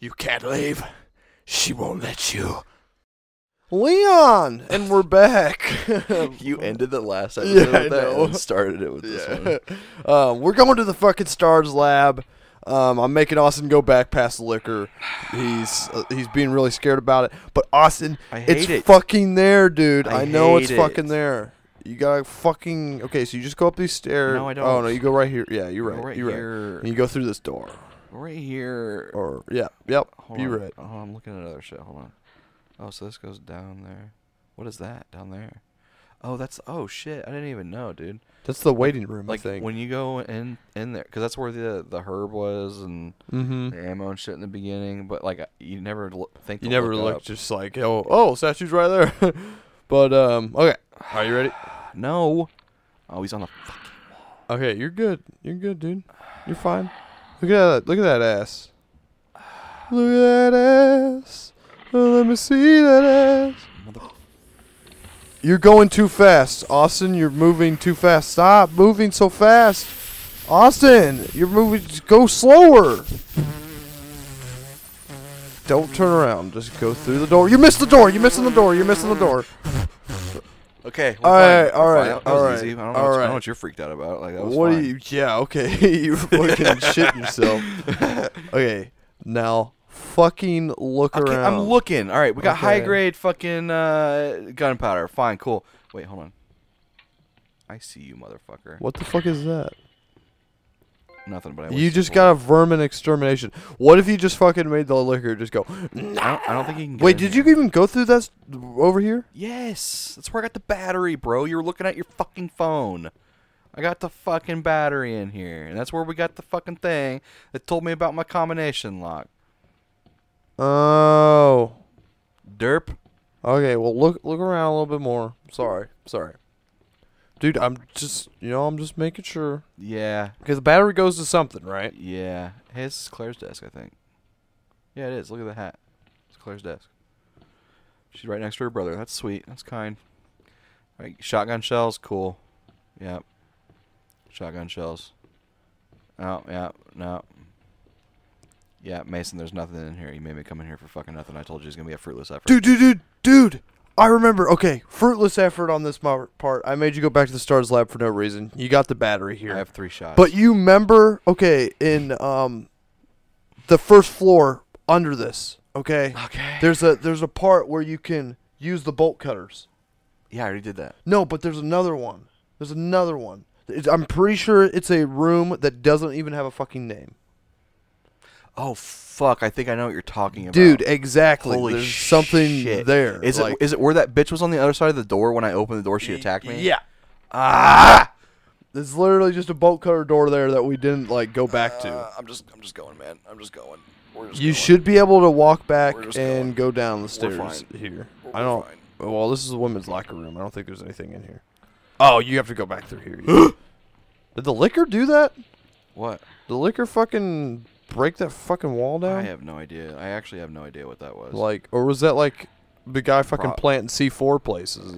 You can't leave. She won't let you. Leon! And we're back. You ended the last episode with that and started it with this one. We're going to the fucking Stars Lab. I'm making Austin go back past the liquor. He's being really scared about it. But Austin, it's fucking there, dude. I know it's fucking there. You gotta fucking... Okay, so you just go up these stairs. No, I don't. Oh, no, you go right here. Yeah, you're right. You're right. And you go through this door. Right here. Or, yeah. Yep. You're right. Oh, I'm looking at other shit. Hold on. Oh, so this goes down there. What is that down there? Oh, that's... Oh, shit. I didn't even know, dude. That's the waiting room, like, I think. When you go in there, because that's where the herb was and the ammo and shit in the beginning, but, like, you never think you never look just like, oh, statue's right there. But, okay. Are you ready? No. Oh, he's on the fucking wall. Okay, you're good. You're good, dude. You're fine. Look at that. Look at that ass. Look at that ass. Oh, let me see that ass. You're going too fast, Austin. You're moving too fast. Stop moving so fast, Austin. You're moving. Just go slower. Don't turn around. Just go through the door. You missed the door. You're missing the door. You're missing the door. Okay. All right. I don't know what you're freaked out about. Like, that was what fine. Are you? Yeah. Okay. You're fucking shitting yourself. Okay. Now, fucking look around. I'm looking. All right. We got high grade fucking gunpowder. Fine. Cool. Wait. Hold on. I see you, motherfucker. What the fuck is that? Nothing. But you just got a vermin extermination. What if you just fucking made the liquor just go? I don't think you can. Wait, did you even go through that over here? Yes, that's where I got the battery, bro. You were looking at your fucking phone. I got the fucking battery in here, and that's where we got the fucking thing that told me about my combination lock. Oh, derp. Okay, well look around a little bit more. Sorry. Dude, I'm just, I'm just making sure. Yeah. Because the battery goes to something, right? Yeah. Hey, this is Claire's desk, I think. Yeah, it is. Look at the hat. It's Claire's desk. She's right next to her brother. That's sweet. That's kind. All right, shotgun shells, cool. Yep. Shotgun shells. Oh, yeah, no. Yeah, Mason, there's nothing in here. You made me come in here for fucking nothing. I told you it's going to be a fruitless effort. Dude! I remember. Okay, fruitless effort on this part. I made you go back to the Stars Lab for no reason. You got the battery here. I have 3 shots. But you remember, okay, in the first floor under this, okay? Okay. There's a part where you can use the bolt cutters. Yeah, I already did that. No, but there's another one. There's another one. I'm pretty sure it's a room that doesn't even have a fucking name. Oh, fuck. I think I know what you're talking about. Dude, exactly. Holy shit. There's something there. Is it where that bitch was on the other side of the door when I opened the door? She attacked me? Yeah. Ah! There's literally just a bolt cutter door there that we didn't, like, go back to. I'm just going, man. I'm just going. You should be able to walk back and go down the stairs here. I don't... Well, this is a women's locker room. I don't think there's anything in here. Oh, you have to go back through here. Did the liquor do that? What? The liquor fucking... break that fucking wall down? I have no idea. I actually have no idea what that was. Like, or was that like the guy fucking planting C4 places?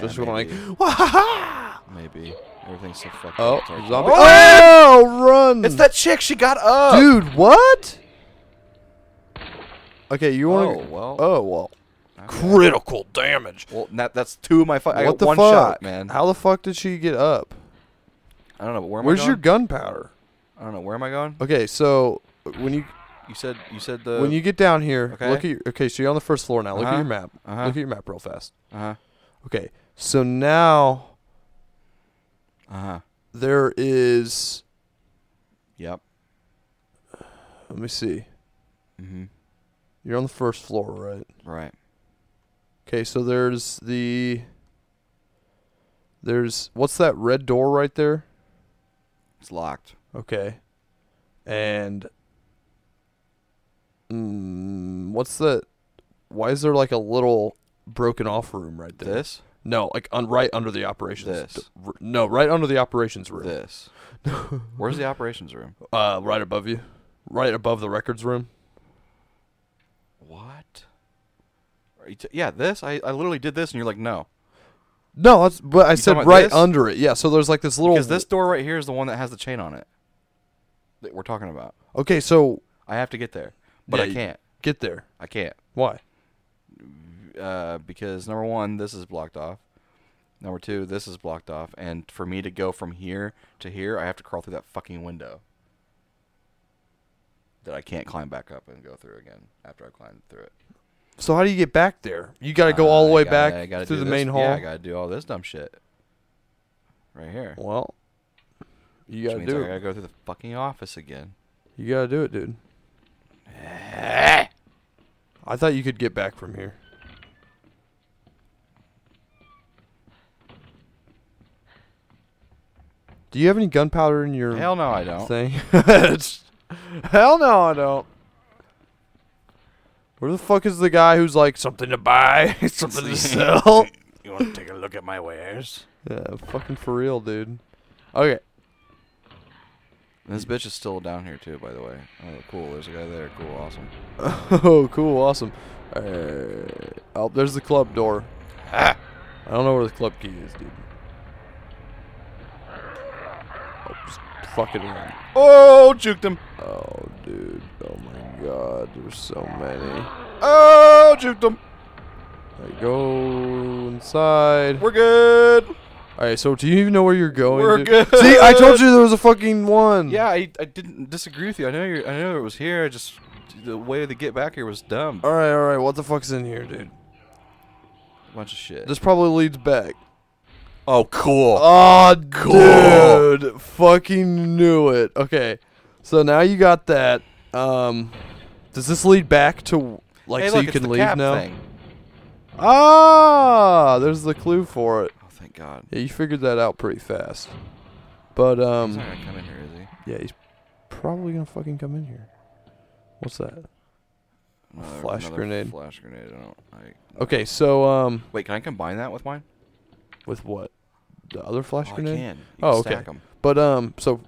Just going like, wahaha! Maybe. Everything's so fucking retarded. Zombie. Oh, run! It's that chick. She got up. Dude, what? Okay, you want to... Oh, well. Critical damage. Well, that's 2 of my... I got 1 shot, man. How the fuck did she get up? I don't know, but where's your gunpowder? I don't know. Where am I going? Okay, so when you said the when you get down here, look at your, so you're on the first floor now. Look at your map. Look at your map real fast. Okay, so now there is. Yep. Let me see. You're on the first floor, right? Right. Okay, so there's the. What's that red door right there? It's locked. Okay, and what's the? Why is there like a little broken off room right there? This? No, like right under the operations. This? No, right under the operations room. This? Where's the operations room? Right above you, right above the records room. What? Are you yeah, this. I literally did this, and you're like, no. No, that's. But I said right under it. Yeah, so there's like this little. Because this door right here is the one that has the chain on it. That we're talking about. Okay, so I have to get there. But yeah, I can't get there. I can't. Why? Because number one, this is blocked off. Number two, this is blocked off. And for me to go from here to here, I have to crawl through that fucking window that I can't climb back up and go through again after I climbed through it. So how do you get back there? You got to go all the way back through the main hall? Yeah, I got to do all this dumb shit. Right here. Well, you got to do it. I got to go through the fucking office again. You got to do it, dude. I thought you could get back from here. Do you have any gunpowder in your Hell no, I don't. Thing? Hell no, I don't. Where the fuck is the guy who's like, something to buy, something to sell? You want to take a look at my wares? Yeah, fucking for real, dude. Okay. This bitch is still down here, too, by the way. Oh, cool. There's a guy there. Cool. Awesome. Oh, cool. Awesome. Oh, there's the club door. Ah! I don't know where the club key is, dude. Oh, just fucking around. Oh, juked him. Oh, dude. Oh, my God. There's so many. Oh, juked him. All right, go inside. We're good. All right, so do you even know where you're going? We're good. See, I told you there was a fucking one. Yeah, I didn't disagree with you. I know it was here. I just the way to get back here was dumb. All right. What the fuck's in here, dude? A bunch of shit. This probably leads back. Oh, cool. Oh, cool. Dude, fucking knew it. Okay, so now you got that. Does this lead back to like hey, so look, you can leave now? Thing. Ah, there's the clue for it. Thank God. Yeah, you figured that out pretty fast. But, He's not gonna come in here, is he? Yeah, he's probably gonna fucking come in here. What's that? Another flash grenade. Flash grenade, I don't. Okay, so, Wait, can I combine that with mine? With what? The other flash grenade? I can. You can stack them. But, so...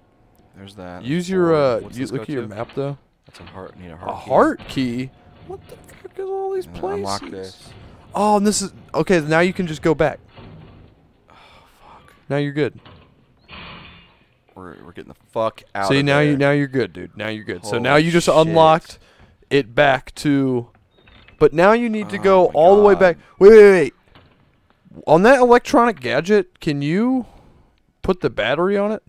There's that. Use your, look at your map, though. That's a heart, need a heart key. A heart key? What the fuck is all these places? Unlock this. Oh, and this is... Okay, now you can just go back. Now you're good. We're getting the fuck out. See, of now there. You now you're good, dude. Now you're good. Holy so now you just shit. Unlocked it back to, but now you need to go all the way back. Wait. On that electronic gadget, can you put the battery on it?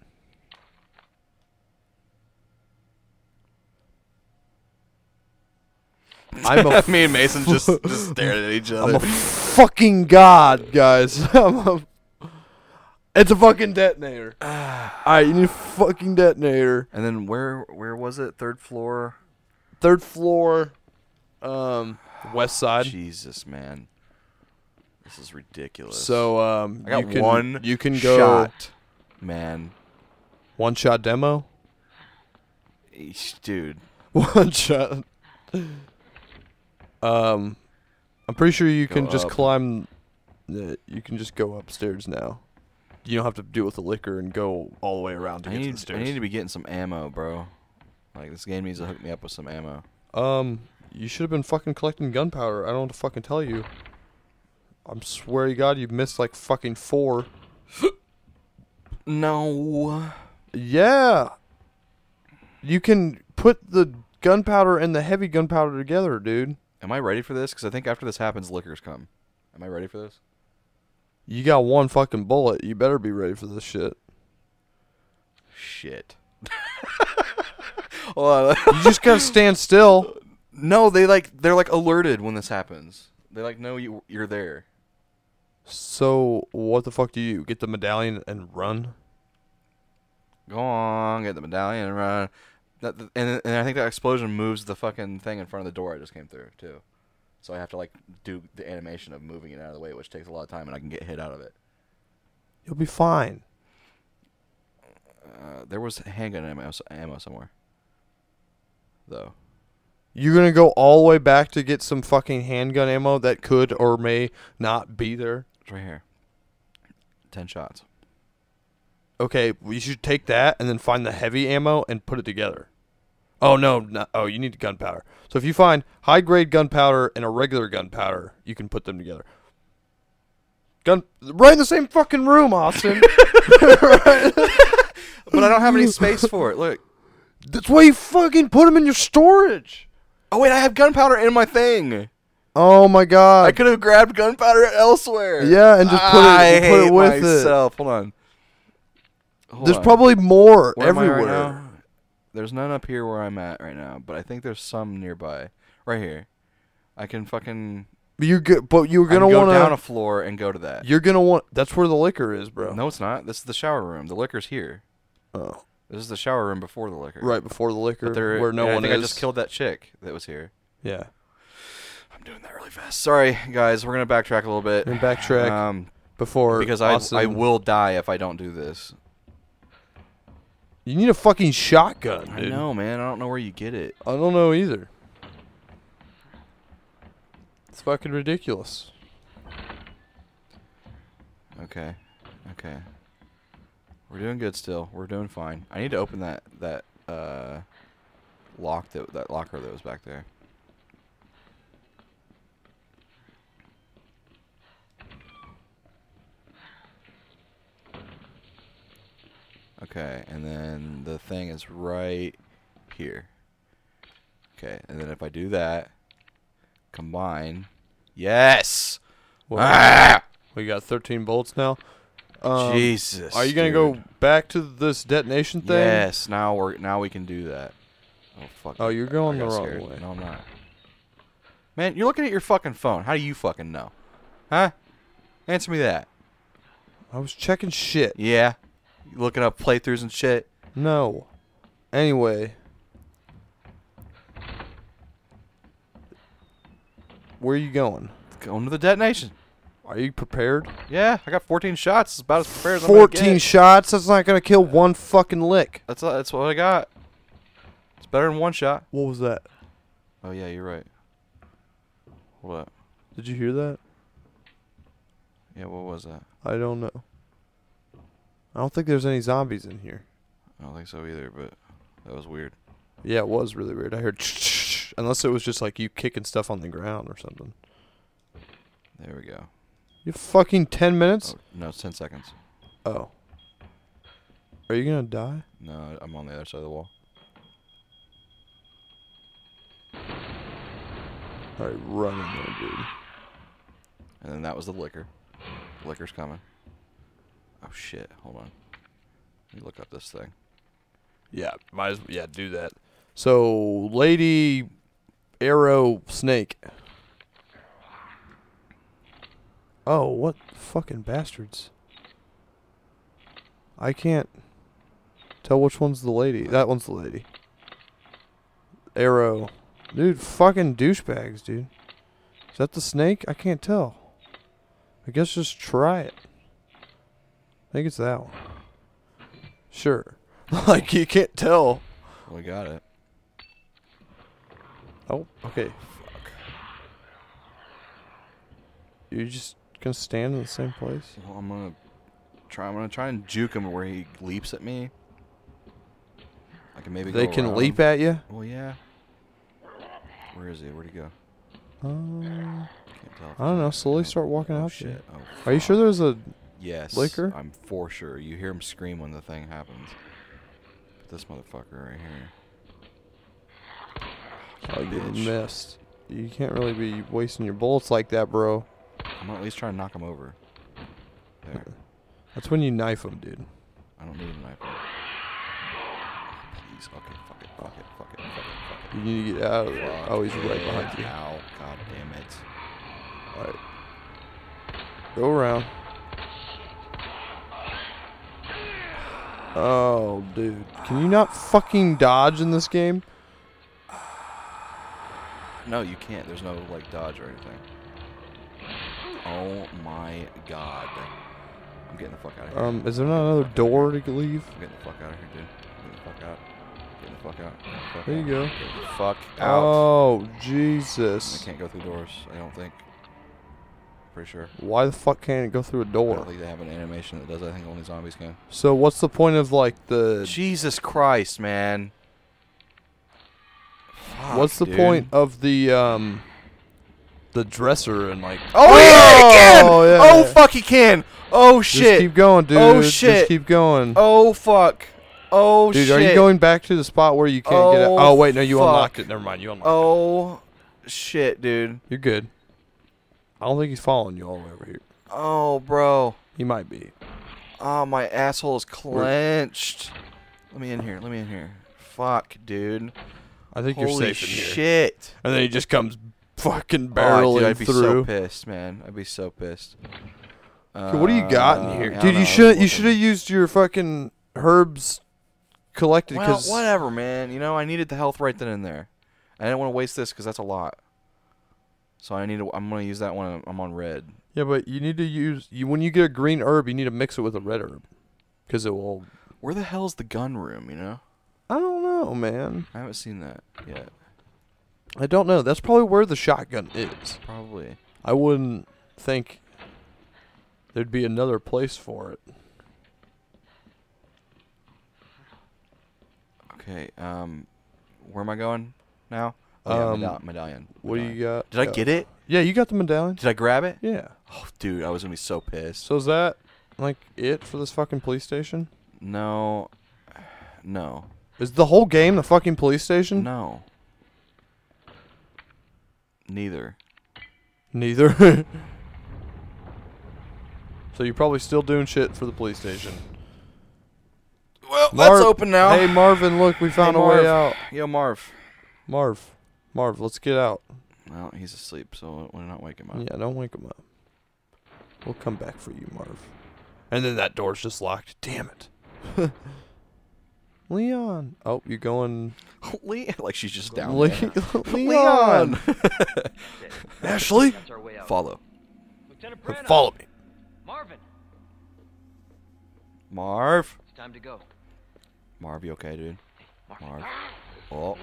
Me and Mason just stared at each other. I'm a fucking god, guys. It's a fucking detonator. Alright, you need a fucking detonator. And then where was it? Third floor? Third floor, west side. Jesus, man. This is ridiculous. So, I got one shot, man. One shot demo? Dude. One shot. I'm pretty sure you can just climb. You can just go upstairs now. You don't have to deal with the liquor and go all the way around to get to the stairs. I need to be getting some ammo, bro. Like, this game needs to hook me up with some ammo. You should have been fucking collecting gunpowder. I don't want to fucking tell you. I swear to God, you've missed like fucking 4. No. Yeah. You can put the gunpowder and the heavy gunpowder together, dude. Am I ready for this? Because I think after this happens, liquors come. Am I ready for this? You got one fucking bullet. You better be ready for this shit. Shit. Hold on. You just gotta stand still. No, they're like alerted when this happens. They like know you're there. So what the fuck do you get the medallion and run? Go on, get the medallion and run. And I think that explosion moves the fucking thing in front of the door I just came through too. So I have to, like, do the animation of moving it out of the way, which takes a lot of time, and I can get hit out of it. You'll be fine. There was handgun ammo somewhere, though. You're going to go all the way back to get some fucking handgun ammo that could or may not be there? It's right here. 10 shots. Okay, you should take that and then find the heavy ammo and put it together. Oh, no. Oh, you need gunpowder. So if you find high-grade gunpowder and a regular gunpowder, you can put them together. Right in the same fucking room, Austin. But I don't have any space for it. Look. That's why you fucking put them in your storage. Oh, wait, I have gunpowder in my thing. Oh, my God. I could have grabbed gunpowder elsewhere. Yeah, and just put it with myself. Hold on. There's probably more everywhere. Right, there's none up here where I'm at right now, but I think there's some nearby. Right here. I can fucking... But you're gonna want to go down a floor and go to that. You're gonna want. That's where the liquor is, bro. No, it's not. This is the shower room. The liquor's here. Oh. This is the shower room before the liquor. Right before the liquor, where no one is. I think I just killed that chick that was here. Yeah. I'm doing that really fast. Sorry, guys. We're gonna backtrack a little bit. We're gonna backtrack before because I will die if I don't do this. You need a fucking shotgun, dude. I know, man. I don't know where you get it. I don't know either. It's fucking ridiculous. Okay. Okay. We're doing good still. We're doing fine. I need to open that locker that was back there. Okay, and then the thing is right here. Okay, and then if I do that, combine. Yes! Well, we got 13 bolts now. Jesus. Are you going to go back to this detonation thing? Yes, now we can do that. Oh, fuck. Oh, you're going the wrong way. No, I'm not. Man, you're looking at your fucking phone. How do you fucking know? Huh? Answer me that. I was checking shit. Yeah. You looking up playthroughs and shit? No. Anyway. Where are you going? Going to the detonation. Are you prepared? Yeah, I got 14 shots. It's about as prepared as I'm gonna get. 14 shots? That's not going to kill one fucking lick. That's what I got. It's better than one shot. What was that? Oh, yeah, you're right. Hold up. Did you hear that? Yeah, what was that? I don't know. I don't think there's any zombies in here. I don't think so either, but that was weird. Yeah, it was really weird. I heard... Unless it was just like you kicking stuff on the ground or something. There we go. You fucking 10 minutes? Oh, no, it's 10 seconds. Oh. Are you gonna die? No, I'm on the other side of the wall. Alright, run in there, dude. And then that was the liquor. The liquor's coming. Oh shit, hold on. Let me look up this thing. Yeah, might as well, yeah, do that. So, lady... Arrow snake. Oh, what fucking bastards. I can't tell which one's the lady. That one's the lady. Arrow. Dude, fucking douchebags, dude. Is that the snake? I can't tell. I guess just try it. I think it's that one. Sure. Like, you can't tell. We got it. Oh, okay. Fuck. You're just gonna stand in the same place? Well, I'm gonna try and juke him where he leaps at me. I can maybe they go can around. Leap at you? Well, yeah. Where is he? Where'd he go? Can't tell. I don't know. Slowly start walking out. Shit. Oh, are you sure there's a liquor? I'm for sure. You hear him scream when the thing happens. But this motherfucker right here. Oh, you missed. You can't really be wasting your bullets like that, bro. I'm at least trying to knock him over. There. That's when you knife him, dude. I don't need a knife. Please. Okay, fuck it, fuck it, fuck it, fuck it, fuck it. You need to get out of there. Oh, he's right behind you. Ow, god damn it. Alright. Go around. Oh, dude. Can you not fucking dodge in this game? No, you can't. There's no, like, dodge or anything. Oh, my God. I'm getting the fuck out of here. Is there not another door to leave? I'm getting the fuck out of here, dude. I'm getting the fuck out. Getting the fuck out. The fuck there out. You go. Get the fuck out. Oh, Jesus. I can't go through doors, I don't think. Pretty sure. Why the fuck can't it go through a door? I don't think they have an animation that does. I think only zombies can. So what's the point of, like, the... Jesus Christ, man. Fuck, what's the point of the dresser and like? Oh yeah, he can! Oh, yeah. Oh fuck, he can! Oh shit! Just keep going, dude. Oh shit! Just keep going. Oh fuck! Oh, dude, shit. Dude, are you going back to the spot where you can't get it? Oh, wait, no, you unlocked it. Never mind, you unlocked it. Oh, shit, dude. You're good. I don't think he's following you all the way over here. Oh, bro. He might be. Oh, my asshole is clenched. Let me in here. Let me in here. Fuck, dude. I think you're safe in here. Holy shit. And then he just comes fucking barreling through. I'd be so pissed, man. I'd be so pissed. What do you got in here? Dude, you should have used your fucking herbs collected. Well, whatever, man. You know, I needed the health right then and there. I didn't want to waste this because that's a lot. So I need to, I'm going to use that when I'm on red. Yeah, but you need to use... when you get a green herb, you need to mix it with a red herb. Because it will... Where the hell's the gun room, you know? I don't know, man. I haven't seen that yet. I don't know. That's probably where the shotgun is. Probably. I wouldn't think there'd be another place for it. Okay, where am I going now? Oh, yeah, medallion. What do you got? Did I get it? Yeah, you got the medallion. Did I grab it? Yeah. Oh, dude, I was going to be so pissed. So is that, like, it for this fucking police station? No. No. Is the whole game the fucking police station? No. Neither. Neither? So you're probably still doing shit for the police station. Well, that's open now. Hey, Marvin, look, we found a way out. Yo, Marv. Marv, let's get out. Well, he's asleep, so we're not waking him up. Yeah, don't wake him up. We'll come back for you, Marv. And then that door's just locked. Damn it. Leon. Oh, you're going... like she's just down there. Leon! Ashley! Follow. Follow me. Marvin! Marv? It's time to go. Marv, you okay, dude? Marv. Oh.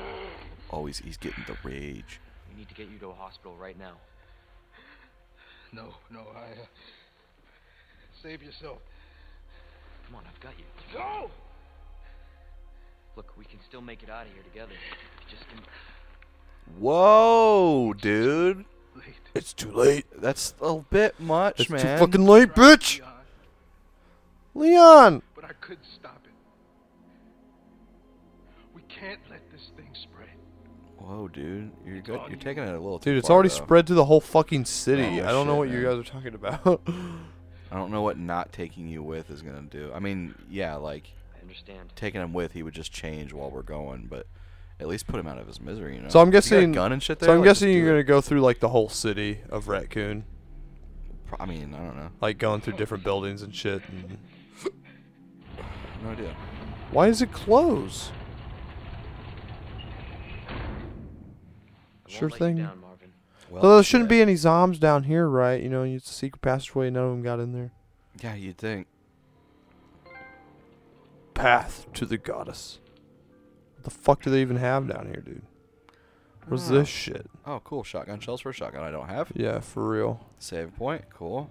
Oh, he's getting the rage. We need to get you to a hospital right now. No, I... save yourself. Come on, I've got you. Go! Look, we can still make it out of here together. Just gonna... Whoa, dude. It's too late. That's a bit much, man. It's too fucking late, bitch. Leon. But I could stop it. We can't let this thing spread. Whoa, dude. You're good. You're taking it a little too far, dude, it's already spread to the whole fucking city. I don't know what you guys are talking about. I don't know what not taking you with is going to do. I mean, yeah, like... Understand. Taking him with, he would just change while we're going, but at least put him out of his misery, you know. So I'm guessing you got a gun and shit there. So I'm guessing you're gonna go through like the whole city of Raccoon. I mean, I don't know. Like going through different buildings and shit. And no idea. Why is it closed? Sure thing. Down, well, so there shouldn't be any zombies down here, right? You know, it's a secret passageway. None of them got in there. Yeah, you'd think. Path to the goddess. What the fuck do they even have down here, dude? What's this shit? Oh, cool. Shotgun shells for a shotgun I don't have. Yeah, for real. Save point. Cool.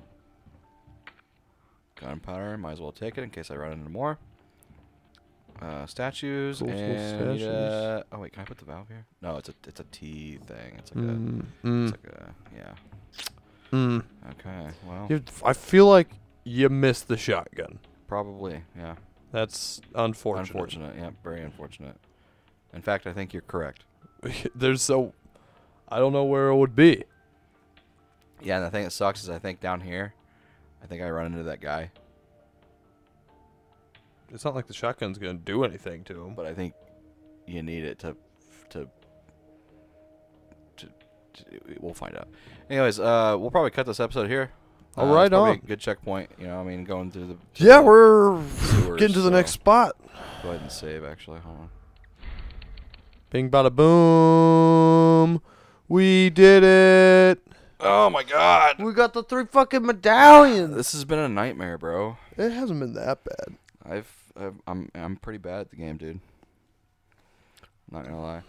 Gunpowder. Might as well take it in case I run into more. Statues. Cool, and statues. Oh, wait. Can I put the valve here? No, it's a T thing. It's like a... It's like a... Yeah. Okay. Well... I feel like you missed the shotgun. Probably. Yeah. That's unfortunate. Unfortunate, yeah, very unfortunate. In fact, I think you're correct. I don't know where it would be. Yeah, and the thing that sucks is I think down here, I think I run into that guy. It's not like the shotgun's gonna do anything to him. But I think you need it to we'll find out. Anyways, we'll probably cut this episode here. All right, on. Good checkpoint. You know, I mean, going through the. Yeah, we're sewers, getting to the next spot. Go ahead and save. Actually, hold on. Bing, bada, boom. We did it. Oh my God. We got the 3 fucking medallions. This has been a nightmare, bro. It hasn't been that bad. I'm pretty bad at the game, dude. Not gonna lie.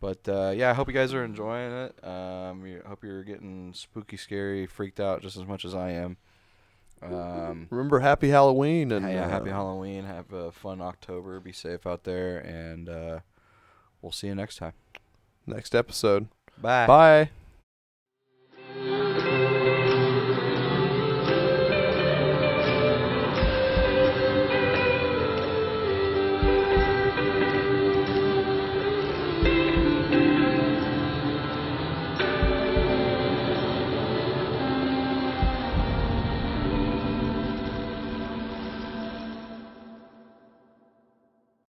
But, yeah, I hope you guys are enjoying it. I hope you're getting spooky, scary, freaked out just as much as I am. Remember, happy Halloween. And, yeah, happy Halloween. Have a fun October. Be safe out there. And we'll see you next time. Next episode. Bye. Bye.